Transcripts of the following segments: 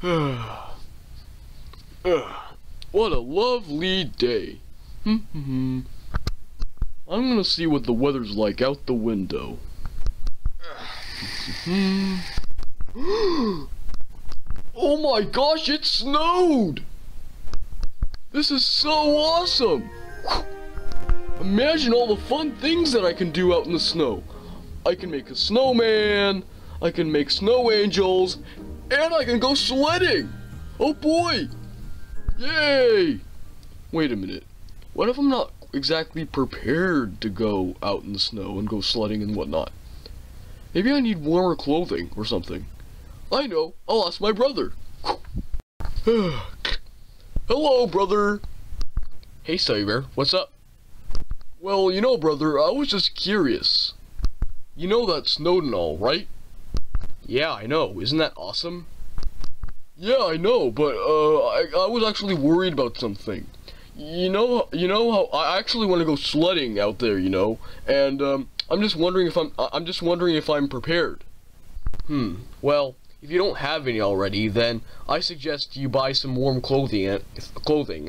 What a lovely day. I'm gonna see what the weather's like out the window. Oh my gosh, it snowed! This is so awesome! Imagine all the fun things that I can do out in the snow. I can make a snowman, I can make snow angels, and I can go sledding! Oh boy! Yay! Wait a minute. What if I'm not exactly prepared to go out in the snow and go sledding and whatnot? Maybe I need warmer clothing or something. I know, I lost my brother. Hello, brother. Hey, Stuffie Bear, what's up? Well, you know, brother, I was just curious. You know that snowed and all, right? Yeah, I know. Isn't that awesome? Yeah, I know, but I was actually worried about something. You know how I actually want to go sledding out there, you know, and I'm just wondering if I'm prepared. Well, if you don't have any already, then I suggest you buy some warm clothing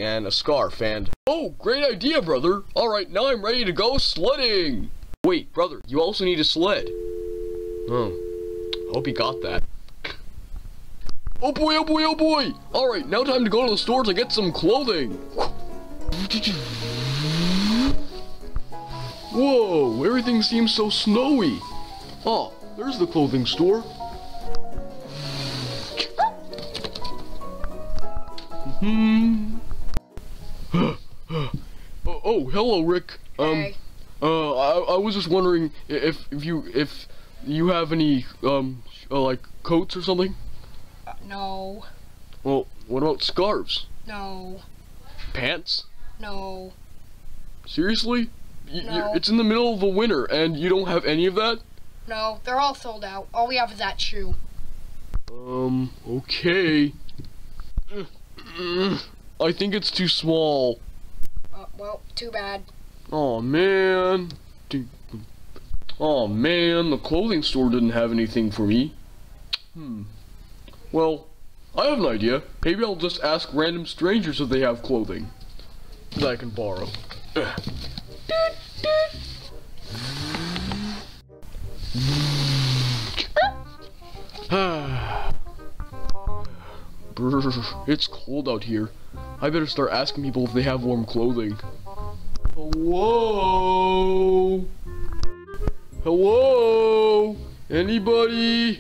and a scarf and... Oh, great idea, brother! Alright, now I'm ready to go sledding! Wait, brother, you also need a sled. Oh, hope you got that. Oh boy, oh boy, oh boy! Alright, now time to go to the store to get some clothing! Whoa, everything seems so snowy! Oh, there's the clothing store. Oh, hello, Rick. Hey. I was just wondering if you have any like coats or something. No. Well, what about scarves? No. Pants? No. Seriously? No. It's in the middle of the winter, and you don't have any of that? No, they're all sold out. All we have is that shoe. Okay. I think it's too small. Well, too bad. Oh man. Oh man, the clothing store didn't have anything for me. Well, I have an idea. Maybe I'll just ask random strangers if they have clothing that I can borrow. It's cold out here. I better start asking people if they have warm clothing. Hello? Hello? Anybody?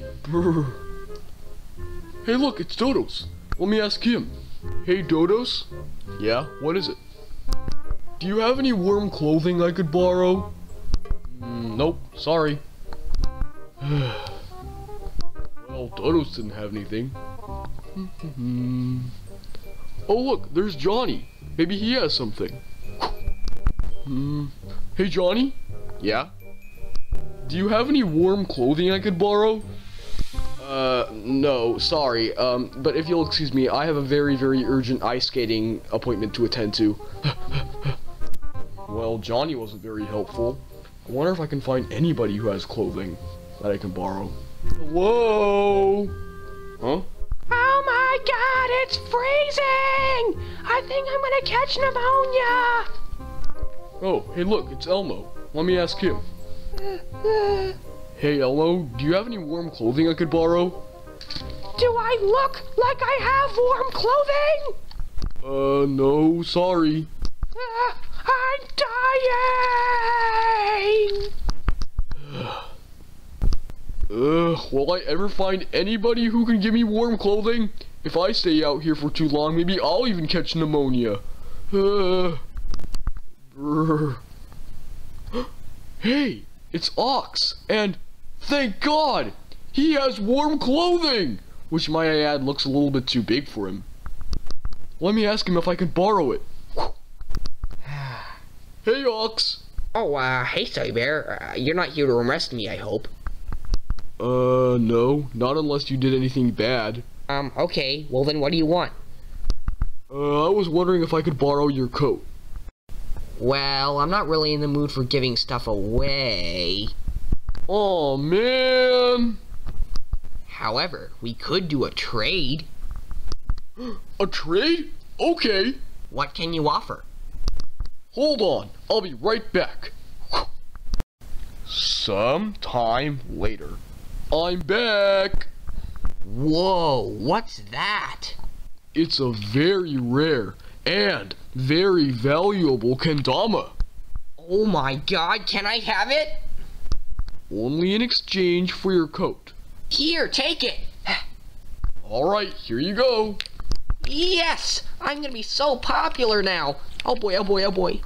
Hey look, it's Dodos. Let me ask him. Hey Dodos? Yeah, what is it? Do you have any warm clothing I could borrow? Nope, sorry. Well, Dodos didn't have anything. Oh look, there's Johnny. Maybe he has something. Hey Johnny? Yeah? Do you have any warm clothing I could borrow? No, sorry. But if you'll excuse me, I have a very, very urgent ice skating appointment to attend to. Well, Johnny wasn't very helpful. I wonder if I can find anybody who has clothing that I can borrow. Hello? Huh? Oh my god, it's freezing! I think I'm gonna catch pneumonia! Oh, hey look, it's Elmo. Let me ask him. Hey Elmo, do you have any warm clothing I could borrow? Do I look like I have warm clothing? No, sorry. I'm dying! Will I ever find anybody who can give me warm clothing? If I stay out here for too long, maybe I'll even catch pneumonia. Hey, it's Ox, and thank God! He has warm clothing! Which, might I add, looks a little bit too big for him. Let me ask him if I can borrow it. Hey, Ox! Oh, hey, Stuffie Bear. You're not here to arrest me, I hope. No. Not unless you did anything bad. Okay. Well, then what do you want? I was wondering if I could borrow your coat. Well, I'm not really in the mood for giving stuff away. Oh, man! However, we could do a trade. A trade? Okay. What can you offer? Hold on, I'll be right back. Some time later. I'm back! Whoa, what's that? It's a very rare and very valuable kendama. Oh my god, can I have it? Only in exchange for your coat. Here, take it! Alright, here you go. Yes! I'm gonna be so popular now. Oh boy, oh boy, oh boy.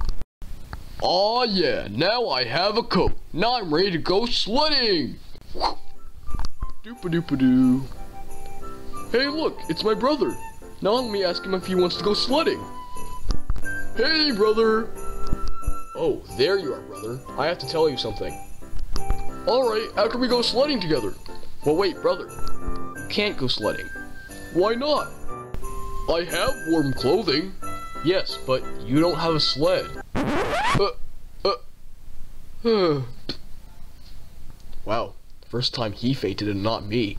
Aw yeah, now I have a coat. Now I'm ready to go sledding! Doopadoopadoo. Hey look, it's my brother. Now let me ask him if he wants to go sledding. Hey brother! Oh, there you are, brother. I have to tell you something. Alright, how can we go sledding together? Well wait, brother. You can't go sledding. Why not? I have warm clothing. Yes, but you don't have a sled. Wow, first time he fainted and not me.